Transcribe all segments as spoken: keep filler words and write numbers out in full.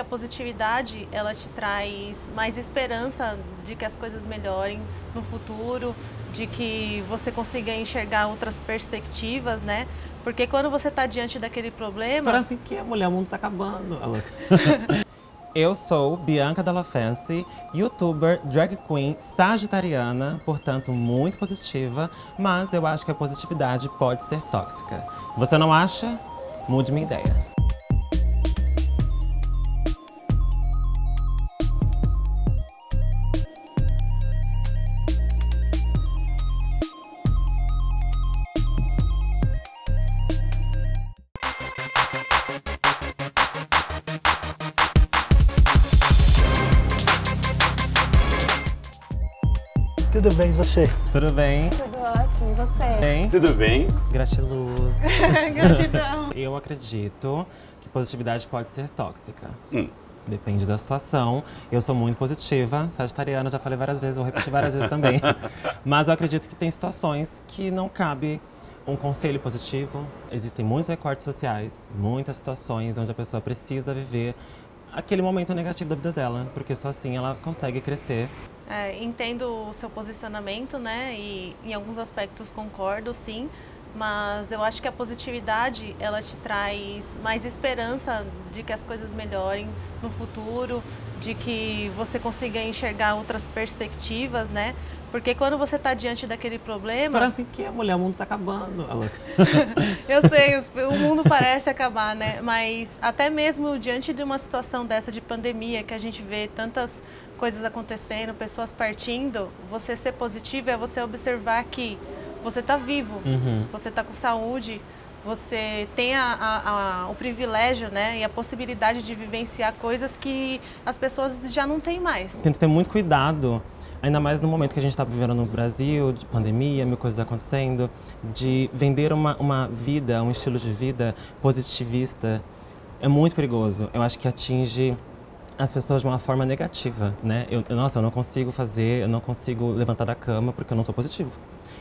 que a positividade, ela te traz mais esperança de que as coisas melhorem no futuro, de que você consiga enxergar outras perspectivas, né? Porque quando você está diante daquele problema... Parece que a mulher, o mundo está acabando. Eu sou Bianca Della Fancy, youtuber, drag queen, sagitariana, portanto muito positiva, mas eu acho que a positividade pode ser tóxica. Você não acha? Mude minha ideia. Tudo bem, você? Tudo bem. Tudo ótimo, você? Bem? Tudo bem. Gratiluz. Gratidão. Eu acredito que positividade pode ser tóxica. Hum. Depende da situação. Eu sou muito positiva, sagitariana, já falei várias vezes, vou repetir várias vezes também. Mas eu acredito que tem situações que não cabe um conselho positivo. Existem muitos recortes sociais, muitas situações onde a pessoa precisa viver aquele momento negativo da vida dela, porque só assim ela consegue crescer. É, entendo o seu posicionamento, né, e em alguns aspectos concordo, sim, mas eu acho que a positividade, ela te traz mais esperança de que as coisas melhorem no futuro, de que você consiga enxergar outras perspectivas, né, porque quando você está diante daquele problema... Parece que a mulher, o mundo está acabando. Eu sei, os, o mundo parece acabar, né, mas até mesmo diante de uma situação dessa de pandemia, que a gente vê tantas coisas acontecendo, pessoas partindo, você ser positivo é você observar que você está vivo, uhum. Você está com saúde, você tem a, a, a, o privilégio, né, e a possibilidade de vivenciar coisas que as pessoas já não têm mais. Tem que ter muito cuidado, ainda mais no momento que a gente está vivendo no Brasil, de pandemia, mil coisas acontecendo, de vender uma, uma vida, um estilo de vida positivista, é muito perigoso. Eu acho que atinge as pessoas de uma forma negativa, né? Eu, nossa, eu não consigo fazer, eu não consigo levantar da cama porque eu não sou positivo.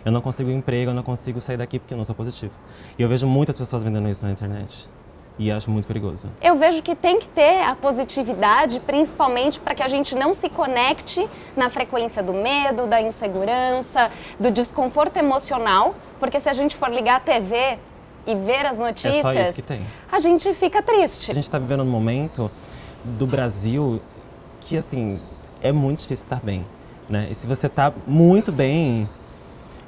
Eu não consigo emprego, eu não consigo sair daqui porque eu não sou positivo. E eu vejo muitas pessoas vendendo isso na internet. E acho muito perigoso. Eu vejo que tem que ter a positividade, principalmente para que a gente não se conecte na frequência do medo, da insegurança, do desconforto emocional. Porque se a gente for ligar a T V e ver as notícias, é só isso que tem. A gente fica triste. A gente está vivendo um momento do Brasil que, assim, é muito difícil estar bem, né? E se você tá muito bem,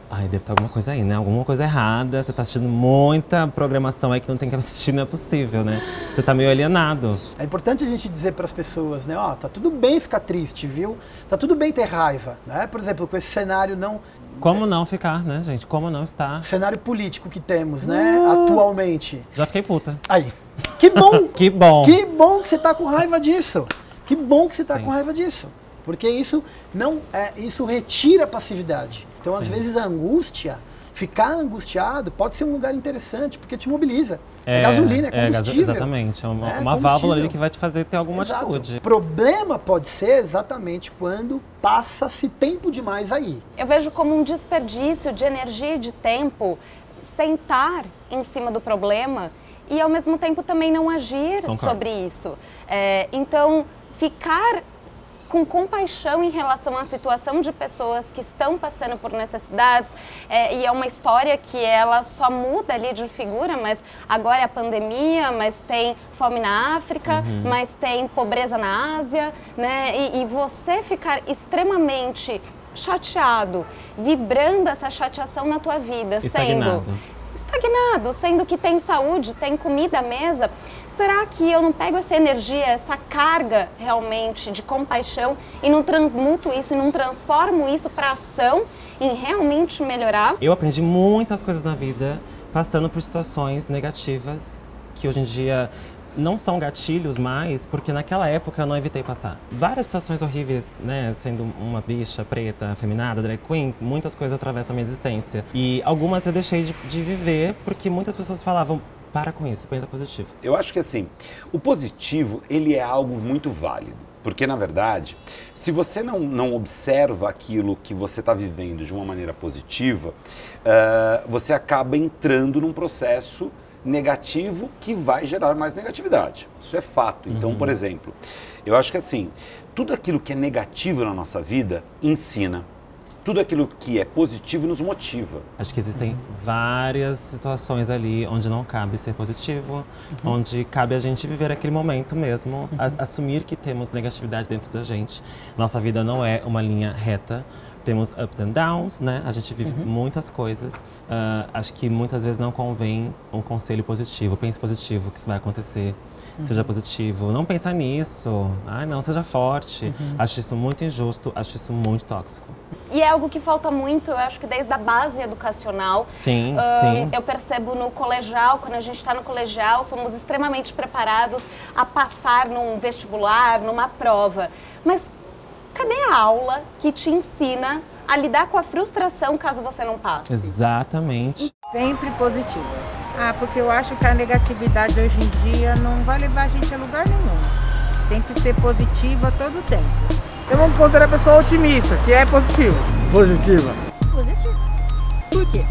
ai, deve estar alguma coisa aí, né? Alguma coisa errada, você tá assistindo muita programação aí que não tem que assistir, não é possível, né? Você tá meio alienado. É importante a gente dizer para as pessoas, né? Ó, tá tudo bem ficar triste, viu? Tá tudo bem ter raiva, né? Por exemplo, com esse cenário não... Como não ficar, né, gente? Como não estar? O cenário político que temos, né, uh, atualmente. Já fiquei puta. Aí. Que bom! Que bom! Que bom que você tá com raiva disso! Que bom que você tá Sim. com raiva disso! Porque isso não é, isso retira a passividade. Então, às Sim. vezes, a angústia, ficar angustiado, pode ser um lugar interessante, porque te mobiliza. É, é gasolina, é combustível. É, exatamente, é uma, né? uma válvula ali que vai te fazer ter alguma Exato. atitude. O problema pode ser exatamente quando passa-se tempo demais aí. Eu vejo como um desperdício de energia e de tempo sentar em cima do problema e, ao mesmo tempo, também não agir Concordo. sobre isso. É, então, ficar com compaixão em relação à situação de pessoas que estão passando por necessidades, é, e é uma história que ela só muda ali de figura, mas agora é a pandemia, mas tem fome na África, uhum. mas tem pobreza na Ásia, né? E, e você ficar extremamente chateado, vibrando essa chateação na tua vida, Estagnado. sendo estagnado, sendo que tem saúde, tem comida à mesa. Será que eu não pego essa energia, essa carga realmente de compaixão e não transmuto isso, e não transformo isso para ação em realmente melhorar? Eu aprendi muitas coisas na vida passando por situações negativas que hoje em dia não são gatilhos mais, porque naquela época eu não evitei passar. Várias situações horríveis, né, sendo uma bicha preta, afeminada, drag queen, muitas coisas atravessam a minha existência. E algumas eu deixei de, de viver porque muitas pessoas falavam: para com isso, pensa positivo. Eu acho que assim, o positivo, ele é algo muito válido. Porque, na verdade, se você não, não observa aquilo que você está vivendo de uma maneira positiva, uh, você acaba entrando num processo negativo que vai gerar mais negatividade. Isso é fato. Então, uhum. por exemplo, eu acho que assim, tudo aquilo que é negativo na nossa vida ensina. Tudo aquilo que é positivo nos motiva. Acho que existem uhum. várias situações ali onde não cabe ser positivo, uhum. onde cabe a gente viver aquele momento mesmo, uhum. a, assumir que temos negatividade dentro da gente. Nossa vida não é uma linha reta, temos ups and downs, né? A gente vive uhum. muitas coisas. Uh, acho que muitas vezes não convém um conselho positivo. Pense positivo, que isso vai acontecer. Uhum. Seja positivo, não pensar nisso. Ai, não, seja forte. Uhum. Acho isso muito injusto, acho isso muito tóxico. E é algo que falta muito, eu acho que desde a base educacional. Sim, um, sim. Eu percebo no colegial, quando a gente está no colegial, somos extremamente preparados a passar num vestibular, numa prova. Mas cadê a aula que te ensina a lidar com a frustração caso você não passe? Exatamente. Sempre positiva. Ah, porque eu acho que a negatividade hoje em dia não vai levar a gente a lugar nenhum. Tem que ser positiva todo o tempo. Eu vou me considerar a pessoa otimista, que é positiva. Positiva. Positiva. Por quê?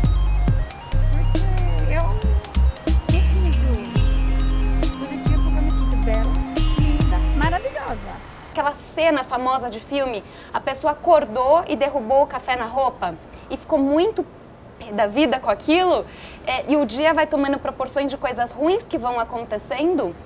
Porque eu me sinto positiva porque eu me sinto bela, linda, maravilhosa. Aquela cena famosa de filme, a pessoa acordou e derrubou o café na roupa e ficou muito da vida com aquilo, é, e o dia vai tomando proporções de coisas ruins que vão acontecendo.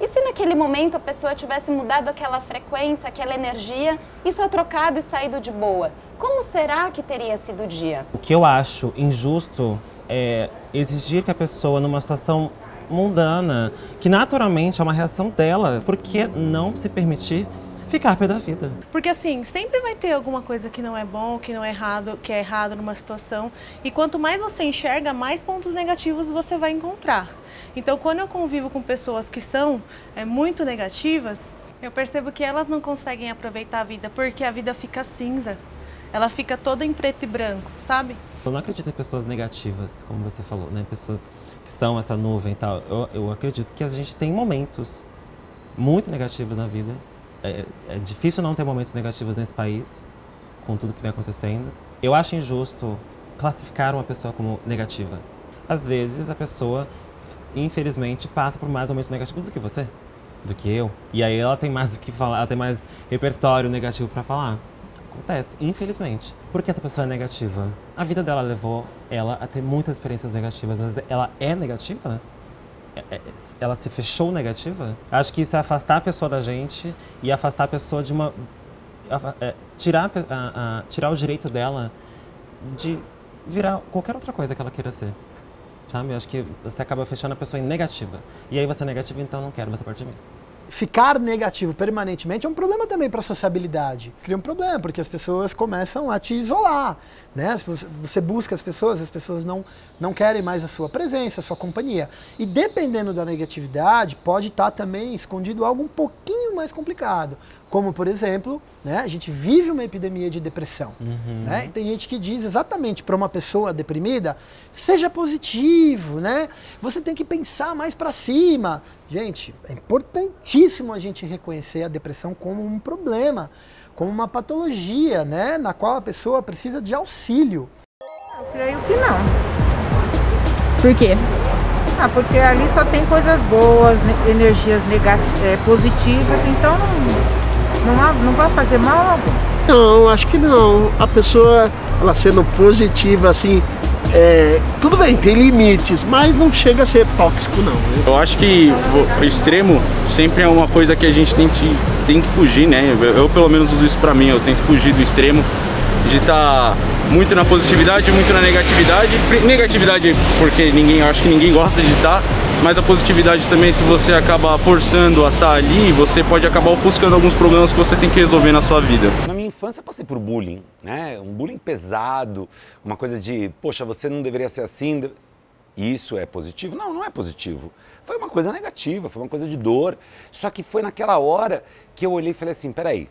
E se naquele momento a pessoa tivesse mudado aquela frequência, aquela energia, e só trocado e saído de boa, como será que teria sido o dia? O que eu acho injusto é exigir que a pessoa, numa situação mundana, que naturalmente é uma reação dela, por que não se permitir ficar pé da vida? Porque assim, sempre vai ter alguma coisa que não é bom, que não é errado, que é errado numa situação. E quanto mais você enxerga, mais pontos negativos você vai encontrar. Então, quando eu convivo com pessoas que são é, muito negativas, eu percebo que elas não conseguem aproveitar a vida, porque a vida fica cinza. Ela fica toda em preto e branco, sabe? Eu não acredito em pessoas negativas, como você falou, né? Pessoas que são essa nuvem e tal. Eu, eu acredito que a gente tem momentos muito negativos na vida. É, é difícil não ter momentos negativos nesse país, com tudo que vem acontecendo. Eu acho injusto classificar uma pessoa como negativa. Às vezes, a pessoa, infelizmente, passa por mais momentos negativos do que você, do que eu. E aí ela tem mais do que falar, ela tem mais repertório negativo para falar. Acontece, infelizmente. Por que essa pessoa é negativa? A vida dela levou ela a ter muitas experiências negativas, mas ela é negativa? Ela se fechou negativa? Acho que isso é afastar a pessoa da gente e afastar a pessoa de uma... É, tirar, a, a, tirar o direito dela de virar qualquer outra coisa que ela queira ser. Sabe? Eu acho que você acaba fechando a pessoa em negativa. E aí você é negativa, então não quero, você parte de mim. Ficar negativo permanentemente é um problema também para a sociabilidade. Cria um problema, porque as pessoas começam a te isolar, né? Você busca as pessoas, as pessoas não, não querem mais a sua presença, a sua companhia. E dependendo da negatividade, pode estar também escondido algo um pouquinho mais complicado. Como, por exemplo, né, a gente vive uma epidemia de depressão. Uhum. Né? E tem gente que diz exatamente para uma pessoa deprimida, seja positivo, né? Você tem que pensar mais para cima. Gente, é importantíssimo a gente reconhecer a depressão como um problema, como uma patologia, né, na qual a pessoa precisa de auxílio. Eu creio que não. Por quê? Ah, porque ali só tem coisas boas, energias é, positivas, então... Não... Não, não vai fazer mal algum? Não, acho que não. A pessoa, ela sendo positiva, assim, é, tudo bem, tem limites, mas não chega a ser tóxico, não. Né? Eu acho que o extremo sempre é uma coisa que a gente tem que, tem que fugir, né? Eu, eu, pelo menos, uso isso pra mim. Eu tento fugir do extremo, de estar muito na positividade, muito na negatividade. Negatividade, porque ninguém, acho que ninguém gosta de estar. Mas a positividade também, se você acaba forçando a estar ali, você pode acabar ofuscando alguns problemas que você tem que resolver na sua vida. Na minha infância eu passei por bullying, né? Um bullying pesado, uma coisa de, poxa, você não deveria ser assim, isso é positivo? Não, não é positivo. Foi uma coisa negativa, foi uma coisa de dor. Só que foi naquela hora que eu olhei e falei assim, peraí,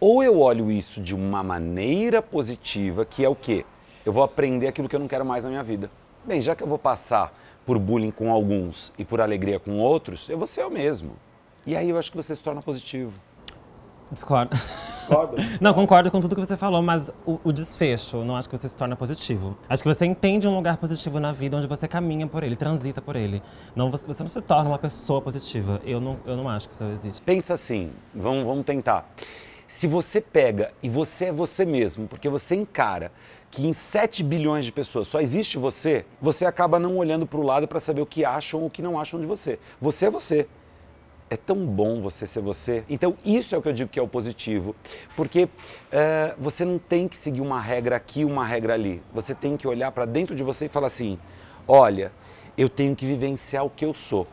ou eu olho isso de uma maneira positiva, que é o quê? Eu vou aprender aquilo que eu não quero mais na minha vida. Bem, já que eu vou passar por bullying com alguns e por alegria com outros, eu vou ser eu mesmo. E aí eu acho que você se torna positivo. Discordo. Concordo. Não, concordo com tudo que você falou, mas o, o desfecho, não acho que você se torna positivo. Acho que você entende um lugar positivo na vida, onde você caminha por ele, transita por ele. Não, você, você não se torna uma pessoa positiva. Eu não, eu não acho que isso existe. Pensa assim, vamos, vamos tentar. Se você pega e você é você mesmo, porque você encara que em sete bilhões de pessoas só existe você, você acaba não olhando para o lado para saber o que acham ou o que não acham de você. Você é você. É tão bom você ser você. Então, isso é o que eu digo que é o positivo. Porque é, você não tem que seguir uma regra aqui, uma regra ali. Você tem que olhar para dentro de você e falar assim, olha, eu tenho que vivenciar o que eu sou.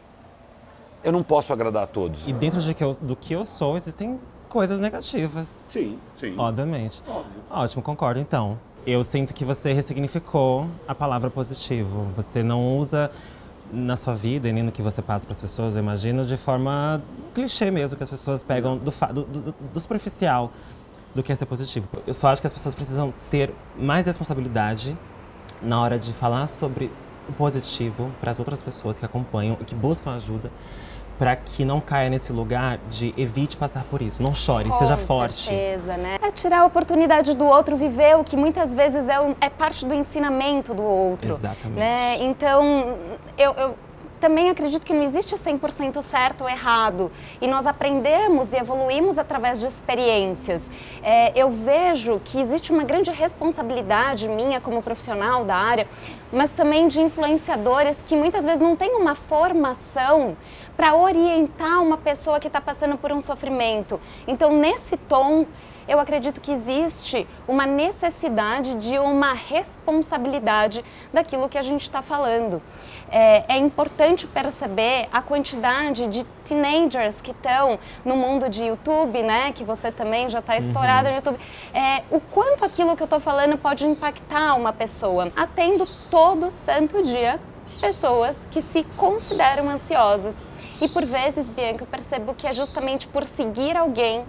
Eu não posso agradar a todos. E dentro de que eu, do que eu sou, existem coisas negativas. Sim, sim. Obviamente. Óbvio. Ótimo, concordo então. Eu sinto que você ressignificou a palavra positivo. Você não usa na sua vida e nem no que você passa para as pessoas, eu imagino, de forma clichê mesmo, que as pessoas pegam do, do, do, do superficial do que é ser positivo. Eu só acho que as pessoas precisam ter mais responsabilidade na hora de falar sobre o positivo para as outras pessoas que acompanham e que buscam ajuda, para que não caia nesse lugar de evite passar por isso, não chore, com seja forte. Com certeza, né? É tirar a oportunidade do outro viver o que muitas vezes é, um, é parte do ensinamento do outro. Exatamente. Né? Então, eu, eu também acredito que não existe cem por cento certo ou errado. E nós aprendemos e evoluímos através de experiências. É, eu vejo que existe uma grande responsabilidade minha como profissional da área, mas também de influenciadores que muitas vezes não têm uma formação para orientar uma pessoa que está passando por um sofrimento. Então, nesse tom, eu acredito que existe uma necessidade de uma responsabilidade daquilo que a gente está falando. É, é importante perceber a quantidade de teenagers que estão no mundo de YouTube, né? Que você também já está estourada no YouTube. É, o quanto aquilo que eu estou falando pode impactar uma pessoa. Atendo todo santo dia pessoas que se consideram ansiosas. E por vezes, Bianca, eu percebo que é justamente por seguir alguém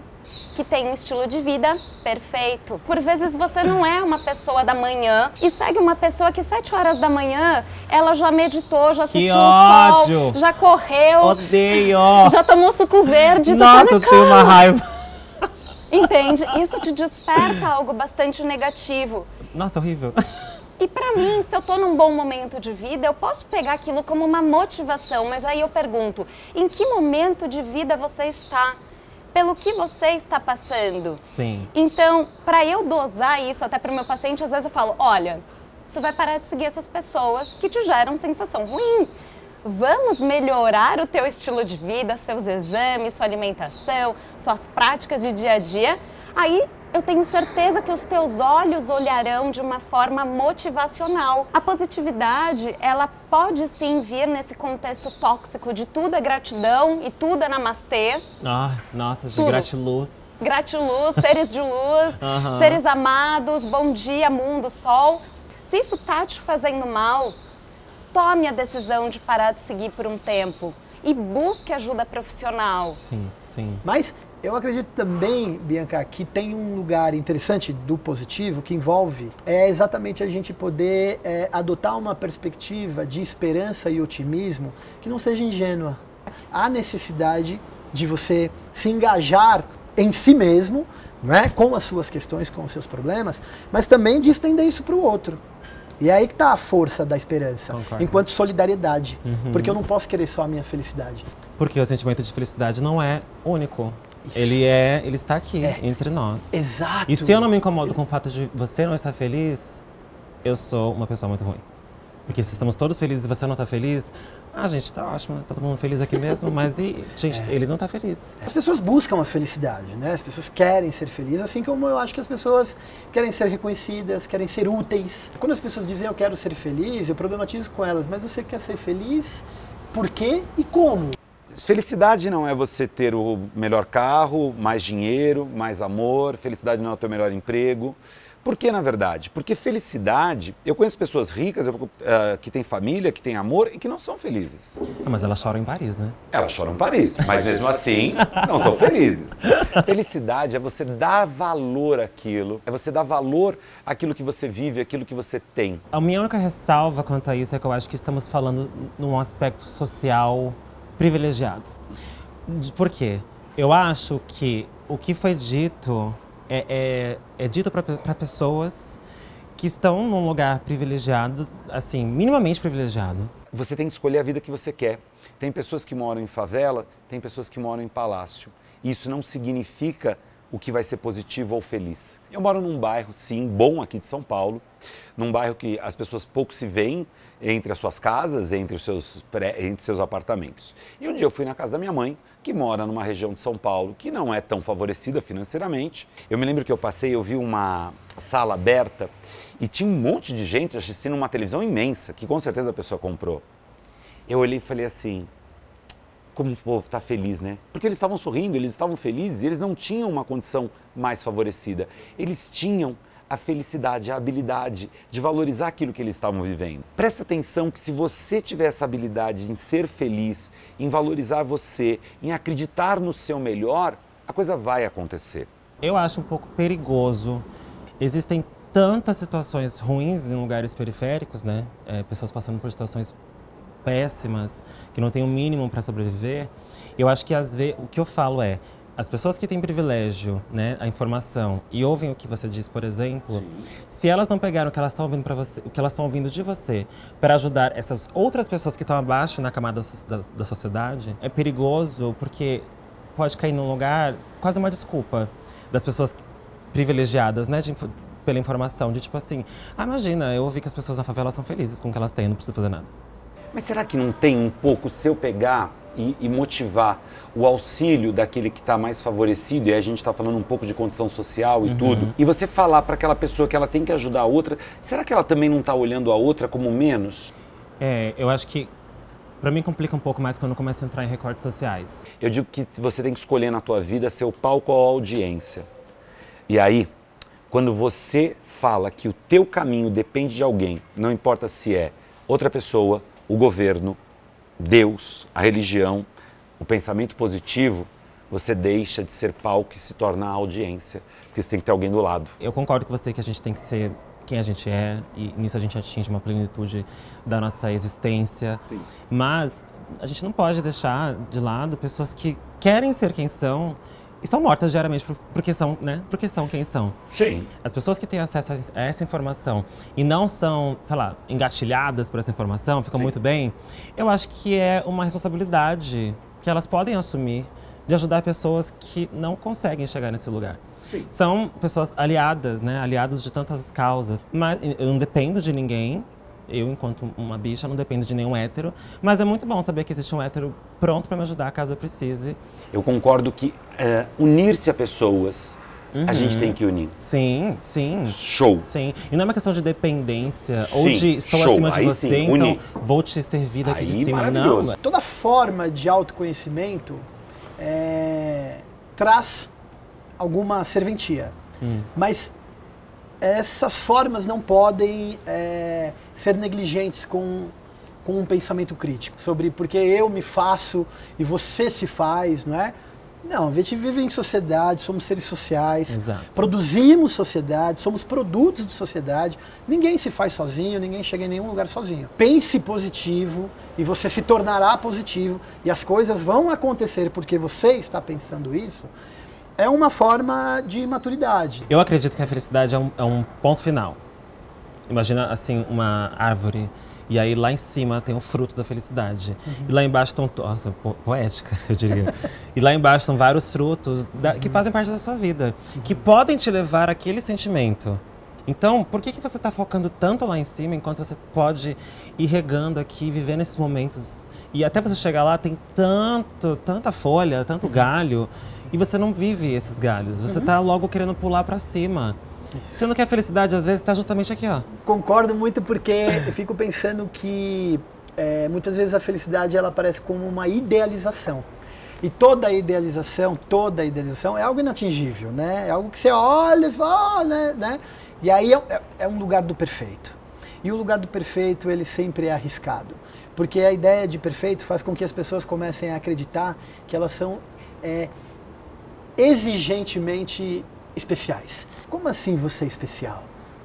que tem um estilo de vida perfeito. Por vezes você não é uma pessoa da manhã e segue uma pessoa que sete horas da manhã ela já meditou, já assistiu o sol, já correu, odeio, já tomou suco verde. Nossa, eu tenho uma raiva. Entende? Isso te desperta algo bastante negativo. Nossa, horrível. E pra mim, se eu tô num bom momento de vida, eu posso pegar aquilo como uma motivação, mas aí eu pergunto, em que momento de vida você está? Pelo que você está passando? Sim. Então, pra eu dosar isso até pro meu paciente, às vezes eu falo, olha, tu vai parar de seguir essas pessoas que te geram sensação ruim. Vamos melhorar o teu estilo de vida, seus exames, sua alimentação, suas práticas de dia a dia. Aí, eu tenho certeza que os teus olhos olharão de uma forma motivacional. A positividade, ela pode sim vir nesse contexto tóxico de tudo é gratidão e tudo é namastê. Ah, nossa, de gratiluz. Gratiluz, seres de luz, uhum. Seres amados, bom dia, mundo, sol. Se isso tá te fazendo mal, tome a decisão de parar de seguir por um tempo e busque ajuda profissional. Sim, sim. Mas eu acredito também, Bianca, que tem um lugar interessante do positivo que envolve é exatamente a gente poder é, adotar uma perspectiva de esperança e otimismo que não seja ingênua. Há necessidade de você se engajar em si mesmo, né, com as suas questões, com os seus problemas, mas também de estender isso para o outro. E é aí que está a força da esperança, concordo. Enquanto solidariedade, uhum. Porque eu não posso querer só a minha felicidade. Porque o sentimento de felicidade não é único. Ele é, ele está aqui, é. Entre nós. Exato. E se eu não me incomodo com o fato de você não estar feliz, eu sou uma pessoa muito ruim. Porque se estamos todos felizes e você não está feliz, ah, gente, tá ótimo, tá todo mundo feliz aqui mesmo, mas e, gente, é. Ele não está feliz. As pessoas buscam a felicidade, né? As pessoas querem ser felizes, assim como eu acho que as pessoas querem ser reconhecidas, querem ser úteis. Quando as pessoas dizem eu quero ser feliz, eu problematizo com elas, mas você quer ser feliz? Por quê e como? Felicidade não é você ter o melhor carro, mais dinheiro, mais amor. Felicidade não é o teu melhor emprego. Por que, na verdade? Porque felicidade... Eu conheço pessoas ricas, eu, uh, que têm família, que têm amor e que não são felizes. Ah, mas elas choram em Paris, né? Elas choram em Paris, mas mesmo assim não são felizes. Felicidade é você dar valor àquilo. É você dar valor àquilo que você vive, àquilo que você tem. A minha única ressalva quanto a isso é que eu acho que estamos falando num aspecto social privilegiado. Por quê? Eu acho que o que foi dito é, é, é dito para pessoas que estão num lugar privilegiado, assim, minimamente privilegiado. Você tem que escolher a vida que você quer. Tem pessoas que moram em favela, tem pessoas que moram em palácio. Isso não significa o que vai ser positivo ou feliz. Eu moro num bairro, sim, bom aqui de São Paulo, num bairro que as pessoas pouco se veem entre as suas casas, entre os seus, pré, entre seus apartamentos. E um dia eu fui na casa da minha mãe, que mora numa região de São Paulo que não é tão favorecida financeiramente. Eu me lembro que eu passei, eu vi uma sala aberta e tinha um monte de gente assistindo uma televisão imensa, que com certeza a pessoa comprou. Eu olhei e falei assim... como o povo está feliz, né? Porque eles estavam sorrindo, eles estavam felizes, e eles não tinham uma condição mais favorecida. Eles tinham a felicidade, a habilidade de valorizar aquilo que eles estavam vivendo. Presta atenção que se você tiver essa habilidade em ser feliz, em valorizar você, em acreditar no seu melhor, a coisa vai acontecer. Eu acho um pouco perigoso. Existem tantas situações ruins em lugares periféricos, né? É, pessoas passando por situações péssimas, que não tem o mínimo para sobreviver. Eu acho que às vezes, o que eu falo é, as pessoas que têm privilégio, né, a informação, e ouvem o que você diz, por exemplo, sim, se elas não pegaram o que elas estão ouvindo para você, o que elas estão ouvindo de você, para ajudar essas outras pessoas que estão abaixo na camada da, da sociedade, é perigoso porque pode cair num lugar quase uma desculpa das pessoas privilegiadas, né, de, pela informação, de tipo assim, ah, imagina, eu ouvi que as pessoas na favela são felizes com o que elas têm, não preciso fazer nada. Mas será que não tem um pouco, se eu pegar e, e motivar o auxílio daquele que está mais favorecido, e a gente está falando um pouco de condição social e uhum. tudo, e você falar para aquela pessoa que ela tem que ajudar a outra, será que ela também não está olhando a outra como menos? É, eu acho que para mim complica um pouco mais quando começa a entrar em recortes sociais. Eu digo que você tem que escolher na tua vida seu palco ou audiência. E aí, quando você fala que o teu caminho depende de alguém, não importa se é outra pessoa, o governo, Deus, a religião, o pensamento positivo, você deixa de ser palco e se torna audiência, porque você tem que ter alguém do lado. Eu concordo com você que a gente tem que ser quem a gente é, e nisso a gente atinge uma plenitude da nossa existência. Sim. Mas a gente não pode deixar de lado pessoas que querem ser quem são e são mortas diariamente porque são, né? Porque são quem são. Sim. As pessoas que têm acesso a essa informação e não são, sei lá, engatilhadas por essa informação, ficam sim, muito bem, eu acho que é uma responsabilidade que elas podem assumir de ajudar pessoas que não conseguem chegar nesse lugar. Sim. São pessoas aliadas, né? Aliados de tantas causas. Mas eu não dependo de ninguém. Eu, enquanto uma bicha, não dependo de nenhum hétero, mas é muito bom saber que existe um hétero pronto para me ajudar caso eu precise. Eu concordo que é, unir-se a pessoas, uhum, a gente tem que unir. Sim, sim. Show. Sim. E não é uma questão de dependência, sim, ou de estou show, acima de aí você, sim, então unir, vou te servir daqui aí, de cima, não. Toda forma de autoconhecimento é, traz alguma serventia, hum, mas essas formas não podem é, ser negligentes com, com um pensamento crítico. Sobre porque eu me faço e você se faz, não é? Não, a gente vive em sociedade, somos seres sociais, exato, produzimos sociedade, somos produtos de sociedade. Ninguém se faz sozinho, ninguém chega em nenhum lugar sozinho. Pense positivo e você se tornará positivo e as coisas vão acontecer porque você está pensando isso. É uma forma de maturidade. Eu acredito que a felicidade é um, é um ponto final. Imagina, assim, uma árvore, e aí lá em cima tem o fruto da felicidade. Uhum. E lá embaixo estão... Nossa, po poética, eu diria. E lá embaixo estão vários frutos da, uhum, que fazem parte da sua vida, uhum, que podem te levar àquele sentimento. Então, por que que você está focando tanto lá em cima, enquanto você pode ir regando aqui, vivendo esses momentos? E até você chegar lá, tem tanto, tanta folha, tanto uhum, galho, e você não vive esses galhos, você está uhum, logo querendo pular para cima. Você não quer felicidade, às vezes, está justamente aqui, ó. Concordo muito porque eu fico pensando que é, muitas vezes a felicidade ela aparece como uma idealização. E toda idealização, toda idealização é algo inatingível, né? É algo que você olha, você fala, oh, né? né? E aí é, é um lugar do perfeito. E o lugar do perfeito, ele sempre é arriscado. Porque a ideia de perfeito faz com que as pessoas comecem a acreditar que elas são... É, exigentemente especiais. Como assim você é especial?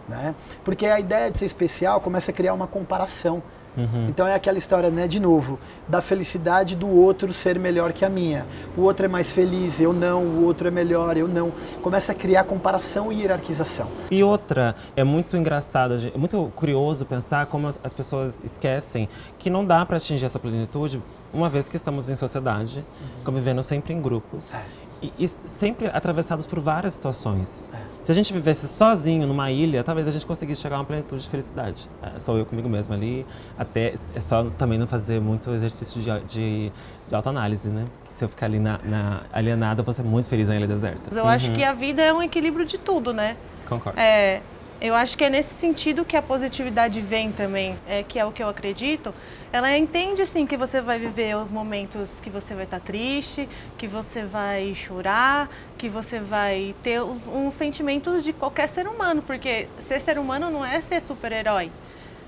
Né? Porque a ideia de ser especial começa a criar uma comparação Uhum. Então é aquela história, né, de novo, da felicidade do outro ser melhor que a minha. O outro é mais feliz, eu não, o outro é melhor, eu não. Começa a criar comparação e hierarquização. E outra, é muito engraçado, é muito curioso pensar como as pessoas esquecem que não dá para atingir essa plenitude uma vez que estamos em sociedade, uhum. convivendo sempre em grupos. É. E sempre atravessados por várias situações. Se a gente vivesse sozinho numa ilha, talvez a gente conseguisse chegar a uma plenitude de felicidade. É só eu comigo mesmo ali, até é só também não fazer muito exercício de, de, de autoanálise, né? Se eu ficar ali na, na alienada, eu vou ser muito feliz na ilha deserta. Eu uhum. acho que a vida é um equilíbrio de tudo, né? Concordo. É, eu acho que é nesse sentido que a positividade vem também, é, que é o que eu acredito. Ela entende, sim, que você vai viver os momentos que você vai estar triste, que você vai chorar, que você vai ter os, uns sentimentos de qualquer ser humano, porque ser ser humano não é ser super-herói,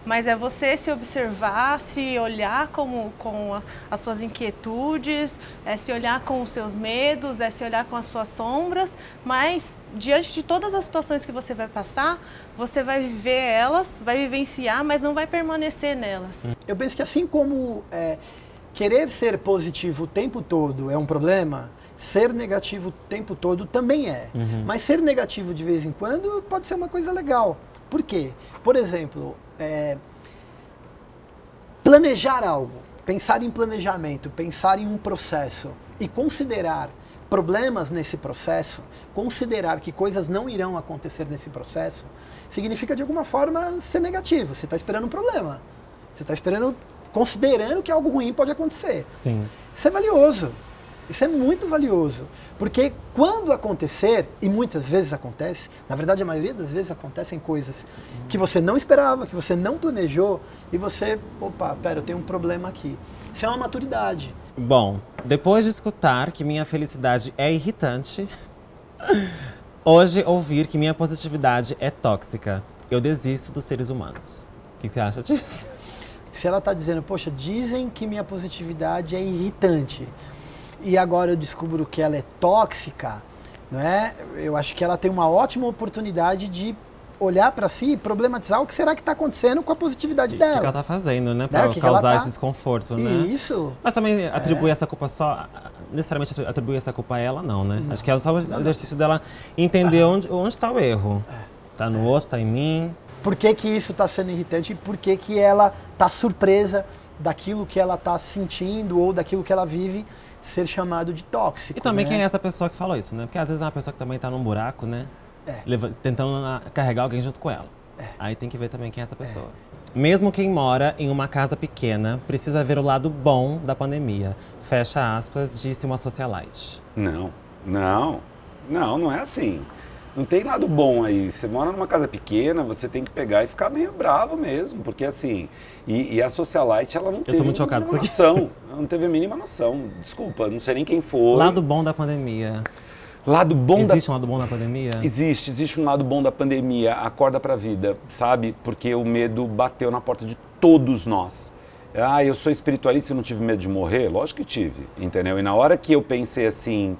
mas é você se observar, se olhar como, com a, as suas inquietudes, é se olhar com os seus medos, é se olhar com as suas sombras, mas diante de todas as situações que você vai passar, você vai viver elas, vai vivenciar, mas não vai permanecer nelas. Eu penso que assim como é, querer ser positivo o tempo todo é um problema, ser negativo o tempo todo também é. Uhum. Mas ser negativo de vez em quando pode ser uma coisa legal. Por quê? Por exemplo, é, planejar algo, pensar em planejamento, pensar em um processo e considerar problemas nesse processo, considerar que coisas não irão acontecer nesse processo, significa de alguma forma ser negativo. Você está esperando um problema. Você está esperando, considerando que algo ruim pode acontecer. Sim. Isso é valioso. Isso é muito valioso. Porque quando acontecer, e muitas vezes acontece, na verdade a maioria das vezes acontecem coisas uhum. que você não esperava, que você não planejou, e você, opa, pera, eu tenho um problema aqui. Isso é uma maturidade. Bom, depois de escutar que minha felicidade é irritante, hoje ouvir que minha positividade é tóxica. Eu desisto dos seres humanos. O que você acha disso? Se ela está dizendo, poxa, dizem que minha positividade é irritante e agora eu descubro que ela é tóxica, não é? Eu acho que ela tem uma ótima oportunidade de olhar para si e problematizar o que será que está acontecendo com a positividade e dela. O que ela está fazendo, né? Para é, causar tá... esse desconforto, né? Isso. Mas também atribuir é. essa culpa só... necessariamente atribuir essa culpa a ela, não, né? Não. Acho que é só o exercício dela entender ah. onde onde está o erro. Está é. no é. outro, está em mim. Por que que isso está sendo irritante e por que que ela está surpresa daquilo que ela está sentindo ou daquilo que ela vive ser chamado de tóxico. E também, né? Quem é essa pessoa que falou isso, né? Porque às vezes é uma pessoa que também está num buraco, né? É. Tentando carregar alguém junto com ela. É. Aí tem que ver também quem é essa pessoa. É. Mesmo quem mora em uma casa pequena, precisa ver o lado bom da pandemia. Fecha aspas, disse uma socialite. Não, não, não, não é assim. Não tem lado bom aí. Você mora numa casa pequena, você tem que pegar e ficar meio bravo mesmo. Porque assim, e, e a socialite, ela não teve a mínima noção. Ela não teve a mínima noção. Desculpa, não sei nem quem foi. Lado bom da pandemia. Lado bom existe da... Existe um lado bom da pandemia? Existe, existe um lado bom da pandemia. Acorda pra vida, sabe? Porque o medo bateu na porta de todos nós. Ah, eu sou espiritualista e não tive medo de morrer? Lógico que tive, entendeu? E na hora que eu pensei assim,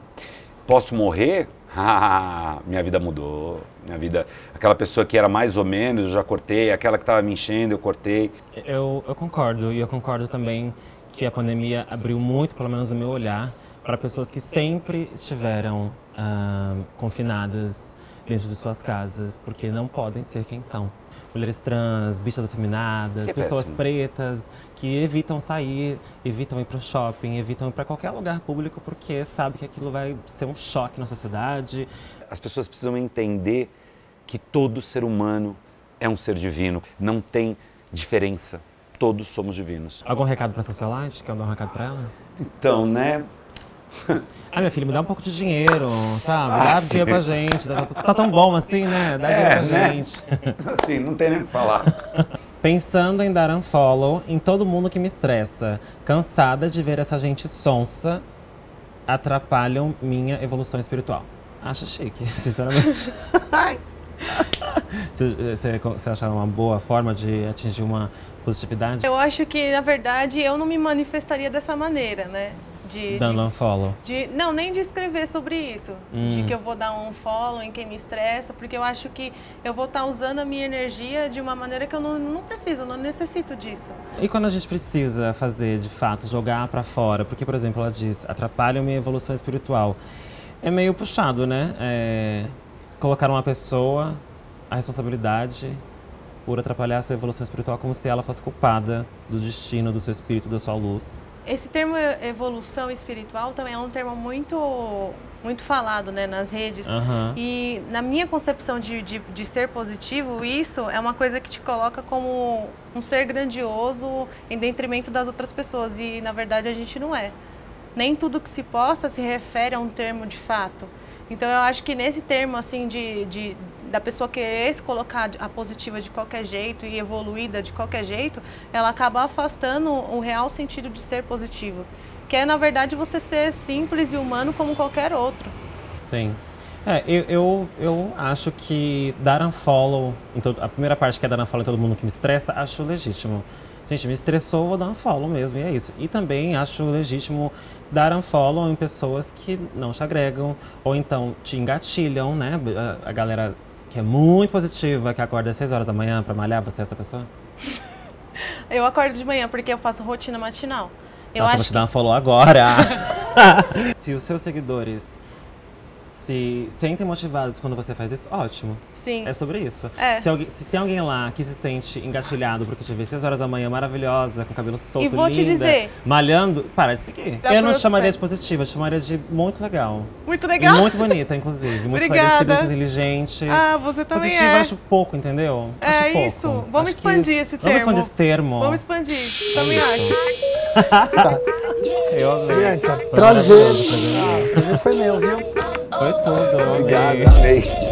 posso morrer? Ah, minha vida mudou. Minha vida, aquela pessoa que era mais ou menos, eu já cortei. Aquela que estava me enchendo, eu cortei. Eu, eu concordo, e eu concordo também que a pandemia abriu muito, pelo menos o meu olhar, para pessoas que sempre estiveram ah, confinadas dentro de suas casas, porque não podem ser quem são. Mulheres trans, bichas afeminadas, pessoas pretas que evitam sair, evitam ir para o shopping, evitam ir para qualquer lugar público porque sabe que aquilo vai ser um choque na sociedade. As pessoas precisam entender que todo ser humano é um ser divino, não tem diferença, todos somos divinos. Algum recado para a socialite? Quer dar um recado para ela? Então, né? Ah, minha filha, me dá um pouco de dinheiro, sabe? Dá ah, dinheiro pra gente. Dá... Tá tão bom assim, né? Dá é, dinheiro pra né? gente. Assim, não tem nem o que falar. Pensando em dar unfollow em todo mundo que me estressa. Cansada de ver essa gente sonsa. Atrapalham minha evolução espiritual. Acho chique, sinceramente. Você, você acha uma boa forma de atingir uma positividade? Eu acho que, na verdade, eu não me manifestaria dessa maneira, né? de dando de, um follow. De, não, nem de escrever sobre isso. Hum. De que eu vou dar um follow em quem me estressa, porque eu acho que eu vou estar tá usando a minha energia de uma maneira que eu não, não preciso, não necessito disso. E quando a gente precisa fazer, de fato, jogar pra fora, porque, por exemplo, ela diz, atrapalha minha evolução espiritual. É meio puxado, né? É, colocar uma pessoa, a responsabilidade por atrapalhar a sua evolução espiritual, como se ela fosse culpada do destino, do seu espírito, da sua luz. Esse termo evolução espiritual também é um termo muito, muito falado, né, nas redes. Uhum. E na minha concepção de, de, de ser positivo, isso é uma coisa que te coloca como um ser grandioso em detrimento das outras pessoas. E na verdade a gente não é. Nem tudo que se possa se refere a um termo de fato. Então eu acho que nesse termo assim de, de da pessoa querer se colocar a positiva de qualquer jeito e evoluída de qualquer jeito, ela acaba afastando o real sentido de ser positivo. Que é, na verdade, você ser simples e humano como qualquer outro. Sim. É, eu, eu, eu acho que dar unfollow, então, a primeira parte que é dar unfollow em todo mundo que me estressa, acho legítimo. Gente, me estressou, vou dar unfollow mesmo, e é isso. E também acho legítimo dar unfollow em pessoas que não te agregam, ou então te engatilham, né? A, a galera que é muito positiva, que acorda às seis horas da manhã pra malhar, você é essa pessoa? Eu acordo de manhã porque eu faço rotina matinal. Eu Nossa, acho vou te dar que... um follow agora! Se os seus seguidores se sentem motivados quando você faz isso, ótimo. Sim. É sobre isso. É. Se, alguém, se tem alguém lá que se sente engatilhado porque te vê seis horas da manhã maravilhosa, com cabelo solto, e vou linda, te dizer, malhando, para de seguir. Eu não te chamaria de positiva, eu te chamaria de muito legal. Muito legal? E muito bonita, inclusive. Muito parecida, muito inteligente. Ah, você também positiva, é. Positiva acho pouco, entendeu? É acho pouco. Isso. Vamos acho expandir que... esse termo. Vamos expandir esse termo. Vamos expandir. Isso. Também acho. Eu amei. Bianca, prazer. Prazer. Prazer. Prazer. Foi meu, viu? Foi tudo, obrigado, amei.